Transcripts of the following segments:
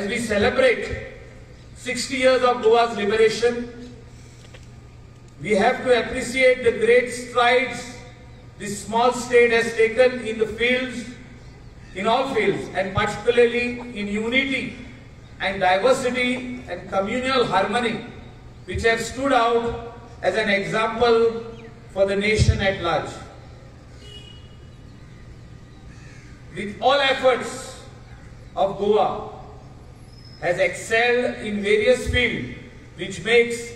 As we celebrate 60 years of Goa's liberation, we have to appreciate the great strides this small state has taken in the fields, in all fields, and particularly in unity and diversity and communal harmony, which have stood out as an example for the nation at large. With all efforts of Goa, has excelled in various fields, which makes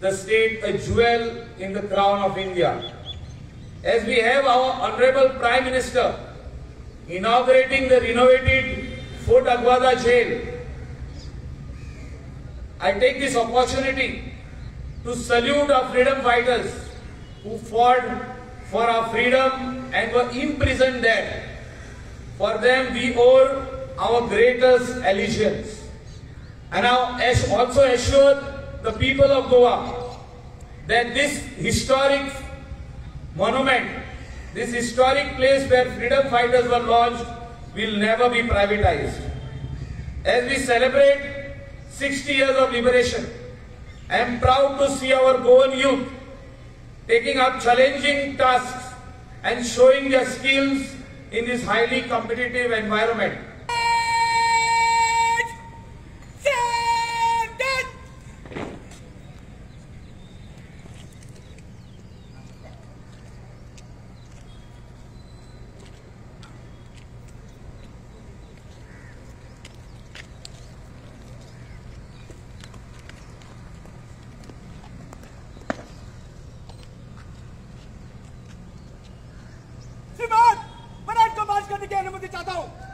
the state a jewel in the crown of India. As we have our Honorable Prime Minister inaugurating the renovated Fort Aguada Jail, I take this opportunity to salute our freedom fighters who fought for our freedom and were imprisoned there. For them we owe our greatest allegiance. And I also assure the people of Goa that this historic monument, this historic place where freedom fighters were launched, will never be privatized. As we celebrate 60 years of liberation, I am proud to see our Goan youth taking up challenging tasks and showing their skills in this highly competitive environment. अनुमति चाहता हूं।